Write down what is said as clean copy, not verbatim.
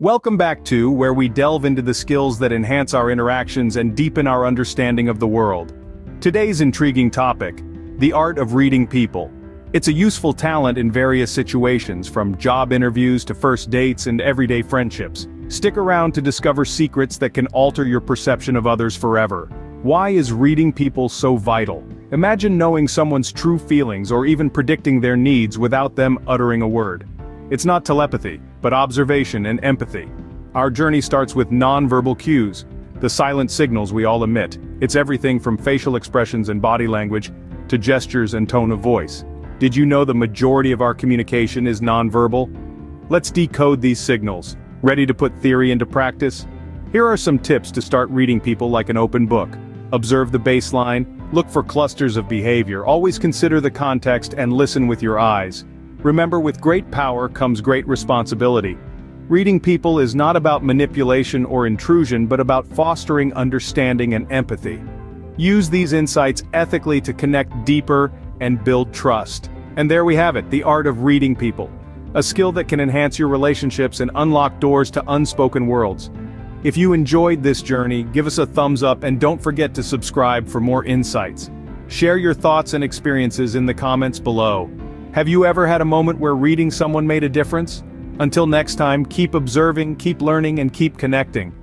Welcome back to where we delve into the skills that enhance our interactions and deepen our understanding of the world. Today's intriguing topic, the art of reading people. It's a useful talent in various situations, from job interviews to first dates and everyday friendships. Stick around to discover secrets that can alter your perception of others forever. Why is reading people so vital? Imagine knowing someone's true feelings or even predicting their needs without them uttering a word. It's not telepathy, but observation and empathy. Our journey starts with non-verbal cues, the silent signals we all emit. It's everything from facial expressions and body language to gestures and tone of voice. Did you know the majority of our communication is non-verbal? Let's decode these signals. Ready to put theory into practice? Here are some tips to start reading people like an open book. Observe the baseline, look for clusters of behavior, always consider the context and listen with your eyes. Remember, with great power comes great responsibility. Reading people is not about manipulation or intrusion, but about fostering understanding and empathy. Use these insights ethically to connect deeper and build trust. And there we have it, the art of reading people. A skill that can enhance your relationships and unlock doors to unspoken worlds. If you enjoyed this journey, give us a thumbs up and don't forget to subscribe for more insights. Share your thoughts and experiences in the comments below. Have you ever had a moment where reading someone made a difference? Until next time, keep observing, keep learning, and keep connecting.